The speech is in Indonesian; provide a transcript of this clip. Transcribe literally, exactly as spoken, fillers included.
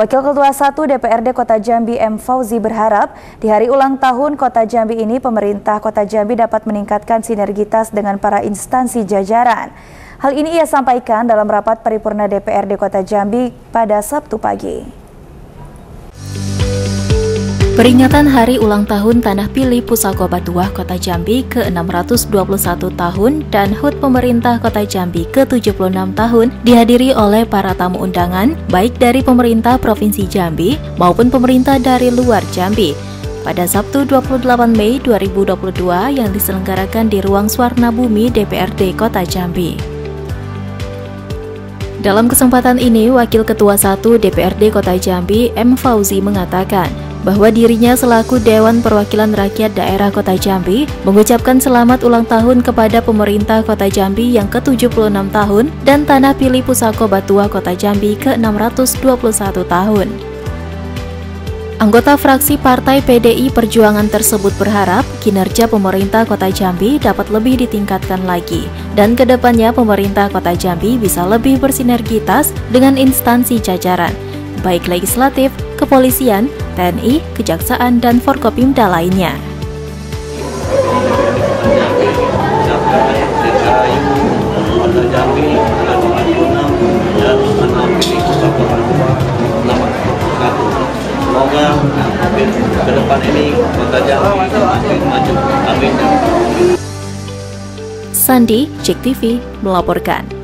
Wakil Ketua satu D P R D Kota Jambi M. Fauzi berharap di hari ulang tahun Kota Jambi ini pemerintah Kota Jambi dapat meningkatkan sinergitas dengan para instansi jajaran. Hal ini ia sampaikan dalam rapat paripurna D P R D Kota Jambi pada Sabtu pagi. Peringatan Hari Ulang Tahun Tanah Pilih Pusako Batuah Kota Jambi ke enam ratus dua puluh satu tahun dan H U T Pemerintah Kota Jambi ke tujuh puluh enam tahun dihadiri oleh para tamu undangan baik dari pemerintah Provinsi Jambi maupun pemerintah dari luar Jambi. Pada Sabtu dua puluh delapan Mei dua ribu dua puluh dua yang diselenggarakan di Ruang Swarna Bumi D P R D Kota Jambi. Dalam kesempatan ini, Wakil Ketua satu D P R D Kota Jambi, M. Fauzi, mengatakan bahwa dirinya selaku Dewan Perwakilan Rakyat Daerah Kota Jambi mengucapkan selamat ulang tahun kepada pemerintah Kota Jambi yang ke tujuh puluh enam tahun dan Tanah Pilih Pusako Batuah Kota Jambi ke enam ratus dua puluh satu tahun. Anggota fraksi Partai P D I Perjuangan tersebut berharap kinerja pemerintah Kota Jambi dapat lebih ditingkatkan lagi dan kedepannya pemerintah Kota Jambi bisa lebih bersinergitas dengan instansi jajaran, baik legislatif, kepolisian, T N I, kejaksaan, dan Forkopimda lainnya. Semoga ke depan ini Kota Jambi makin maju. Amin. Sandi, Jek T V melaporkan.